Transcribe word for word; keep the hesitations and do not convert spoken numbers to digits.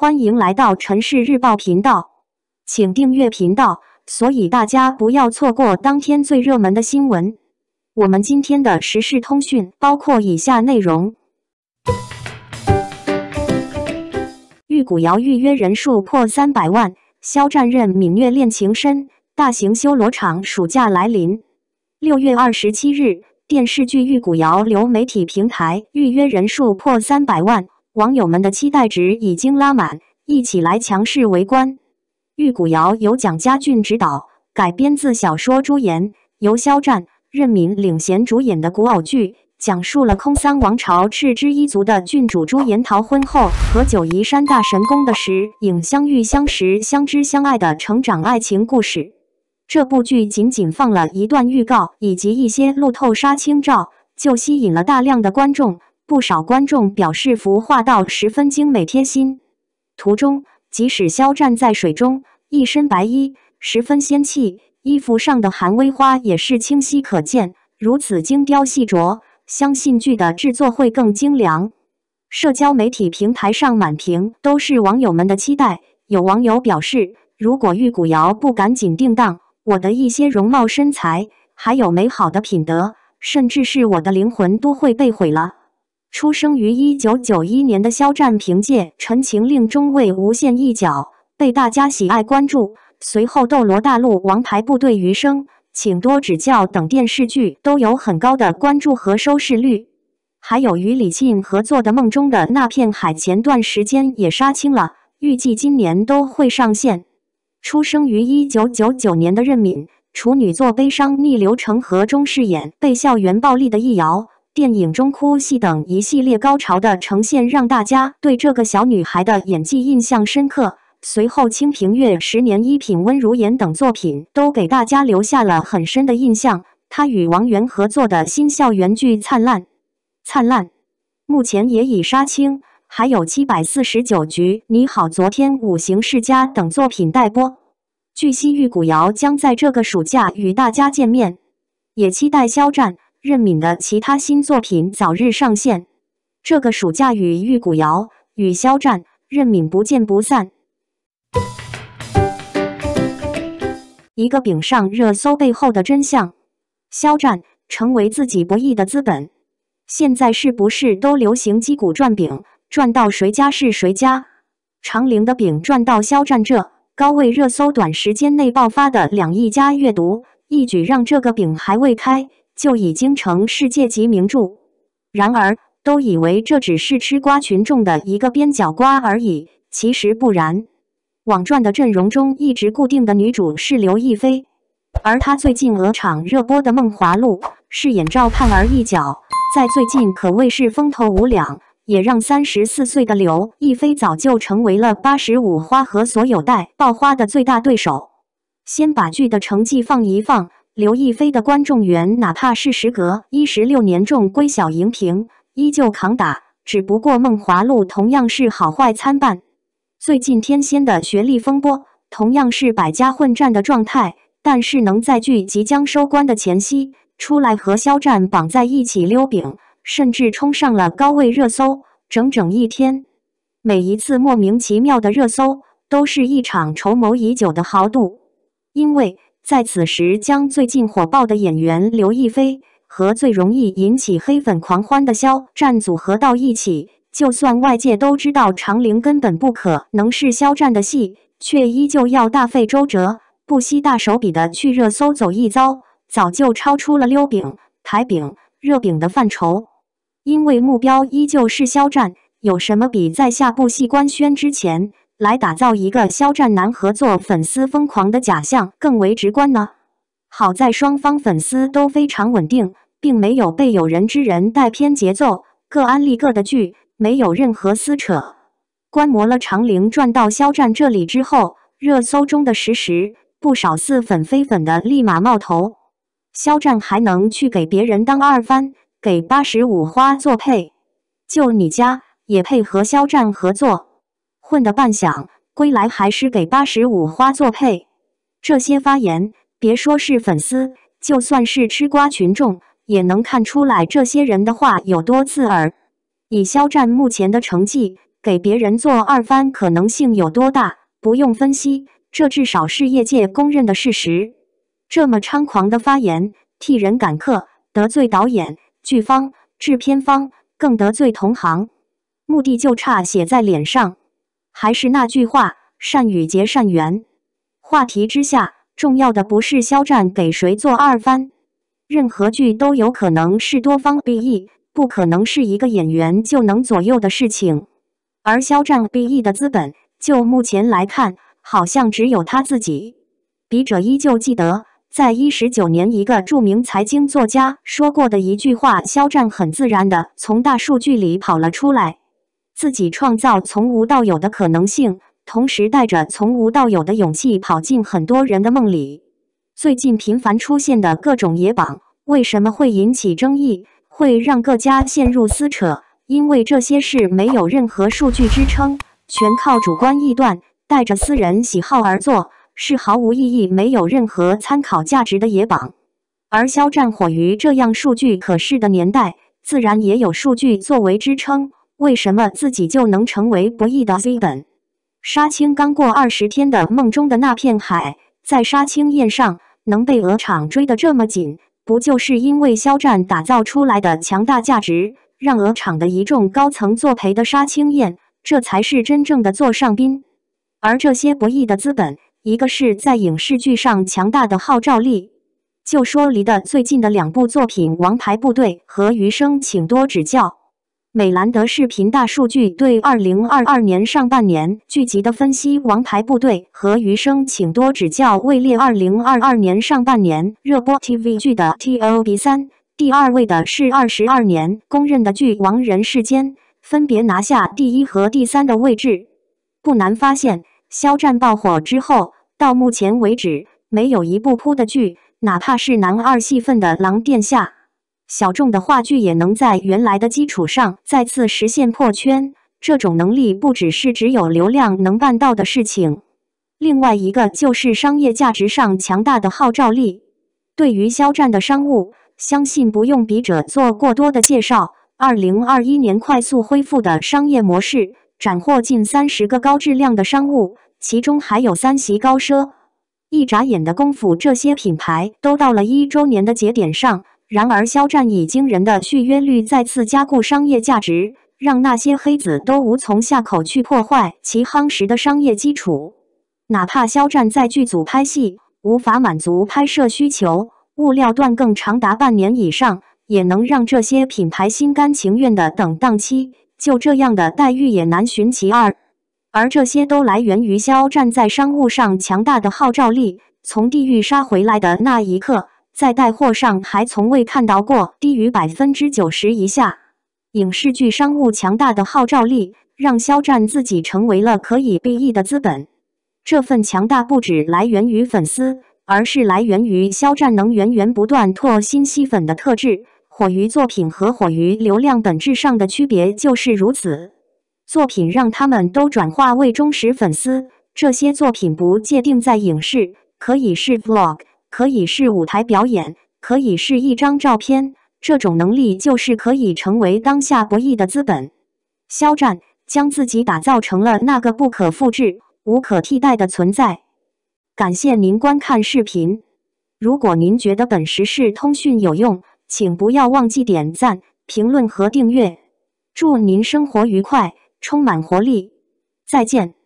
欢迎来到城市日报频道，请订阅频道，所以大家不要错过当天最热门的新闻。我们今天的时事通讯包括以下内容：玉骨遥预约人数破三百万，肖战任芈月恋情深，大型修罗场暑假来临。六月二十七日，电视剧《玉骨遥》流媒体平台预约人数破三百万。 网友们的期待值已经拉满，一起来强势围观！《玉骨遥》由蒋家俊执导，改编自小说《朱颜》，由肖战、任敏领衔主演的古偶剧，讲述了空桑王朝赤之一族的郡主朱颜逃婚后和九嶷山大神宫的石影相遇、相识、相知、相爱的成长爱情故事。这部剧仅仅放了一段预告以及一些路透杀青照，就吸引了大量的观众。 不少观众表示服化道十分精美贴心。图中，即使肖战在水中，一身白衣，十分仙气，衣服上的寒微花也是清晰可见。如此精雕细琢，相信剧的制作会更精良。社交媒体平台上满屏都是网友们的期待，有网友表示，如果玉骨遥不赶紧定档，我的一些容貌、身材，还有美好的品德，甚至是我的灵魂都会被毁了。 出生于一九九一年的肖战，凭借《陈情令》中为无限一角被大家喜爱关注。随后，《斗罗大陆》《王牌部队》《余生》《请多指教》等电视剧都有很高的关注和收视率。还有与李沁合作的《梦中的那片海》，前段时间也杀青了，预计今年都会上线。出生于一九九九年的任敏，处女作《悲伤逆流成河》中饰演被校园暴力的易遥。 电影中哭戏等一系列高潮的呈现，让大家对这个小女孩的演技印象深刻。随后，《清平乐》《十年一品温如言》等作品都给大家留下了很深的印象。她与王源合作的新校园剧《灿烂灿烂》，目前也已杀青，还有七百四十九局《你好，昨天》《五行世家》等作品待播。据悉，玉骨遥将在这个暑假与大家见面，也期待肖战。 任敏的其他新作品早日上线。这个暑假与玉骨遥、与肖战、任敏不见不散。一个饼上热搜背后的真相：肖战成为自己博弈的资本。现在是不是都流行击鼓转饼，转到谁家是谁家？长陵的饼转到肖战这，高位热搜短时间内爆发的两亿加阅读，一举让这个饼还未开。 就已经成世界级名著。然而，都以为这只是吃瓜群众的一个边角瓜而已，其实不然。网传的阵容中一直固定的女主是刘亦菲，而她最近鹅厂热播的《梦华录》饰演赵盼儿一角，在最近可谓是风头无两，也让三十四岁的刘亦菲早就成为了八十五花和所有带爆花的最大对手。先把剧的成绩放一放。 刘亦菲的观众缘，哪怕是时隔十六年重归小荧屏，依旧扛打。只不过《梦华录》同样是好坏参半。最近天仙的学历风波，同样是百家混战的状态，但是能在剧即将收官的前夕出来和肖战绑在一起溜饼，甚至冲上了高位热搜，整整一天。每一次莫名其妙的热搜，都是一场筹谋已久的豪赌，因为。 在此时，将最近火爆的演员刘亦菲和最容易引起黑粉狂欢的肖战组合到一起，就算外界都知道长陵根本不可能是肖战的戏，却依旧要大费周折、不惜大手笔的去热搜走一遭，早就超出了溜饼、台饼、热饼的范畴。因为目标依旧是肖战，有什么比在下部戏官宣之前？ 来打造一个肖战男合作粉丝疯狂的假象更为直观呢。好在双方粉丝都非常稳定，并没有被有人之人带偏节奏，各安利各的剧，没有任何撕扯。观摩了长陵转到肖战这里之后，热搜中的实时，不少似粉非粉的立马冒头。肖战还能去给别人当二番，给八十五花做配，就你家也配和肖战合作？ 混得半晌，归来还是给八十五花做配。这些发言，别说是粉丝，就算是吃瓜群众，也能看出来这些人的话有多刺耳。以肖战目前的成绩，给别人做二番可能性有多大，不用分析，这至少是业界公认的事实。这么猖狂的发言，替人赶客，得罪导演、剧方、制片方，更得罪同行，目的就差写在脸上。还是那句话，善语结善缘。话题之下，重要的不是肖战给谁做二番。 任何剧都有可能是多方裨益，不可能是一个演员就能左右的事情。而肖战裨益的资本，就目前来看，好像只有他自己。笔者依旧记得，在一九一九年，一个著名财经作家说过的一句话：肖战很自然地从大数据里跑了出来，自己创造从无到有的可能性，同时带着从无到有的勇气，跑进很多人的梦里。 最近频繁出现的各种野榜，为什么会引起争议，会让各家陷入撕扯？因为这些事没有任何数据支撑，全靠主观臆断，带着私人喜好而做，是毫无意义、没有任何参考价值的野榜。而肖战火于这样数据可视的年代，自然也有数据作为支撑。为什么自己就能成为不义的资本？杀青刚过二十天的《梦中的那片海》，在杀青宴上。 能被鹅厂追得这么紧，不就是因为肖战打造出来的强大价值，让鹅厂的一众高层作陪的杀青宴，这才是真正的座上宾。而这些不义的资本，一个是在影视剧上强大的号召力，就说离得最近的两部作品《王牌部队》和《余生请多指教》，美兰德视频大数据对二零二二年上半年剧集的分析，《王牌部队》和《余生请多指教》位列二零二二年上半年热播 T V 剧的 T O P 三，第二位的是二十二年公认的剧王《人世间》，分别拿下第一和第三的位置。不难发现，肖战爆火之后，到目前为止，没有一部扑的剧，哪怕是男二戏份的《狼殿下》。 小众的话剧也能在原来的基础上再次实现破圈，这种能力不只是只有流量能办到的事情。另外一个就是商业价值上强大的号召力。对于肖战的商务，相信不用笔者做过多的介绍。二零二一年快速恢复的商业模式，斩获近三十个高质量的商务，其中还有三席高奢。一眨眼的功夫，这些品牌都到了一周年的节点上。 然而，肖战以惊人的续约率再次加固商业价值，让那些黑子都无从下口去破坏其夯实的商业基础。哪怕肖战在剧组拍戏无法满足拍摄需求，物料断更长达半年以上，也能让这些品牌心甘情愿的等档期。就这样的待遇也难寻其二，而这些都来源于肖战在商务上强大的号召力。从地狱杀回来的那一刻。 在带货上还从未看到过低于 百分之九十 以下。影视剧商务强大的号召力，让肖战自己成为了可以裨益的资本。这份强大不只来源于粉丝，而是来源于肖战能源源不断拓新吸粉的特质。火于作品和火于流量本质上的区别就是如此。作品让他们都转化为忠实粉丝。这些作品不界定在影视，可以是 vlog。 可以是舞台表演，可以是一张照片，这种能力就是可以成为当下不易的资本。肖战将自己打造成了那个不可复制、无可替代的存在。感谢您观看视频。如果您觉得本时事通讯有用，请不要忘记点赞、评论和订阅。祝您生活愉快，充满活力。再见。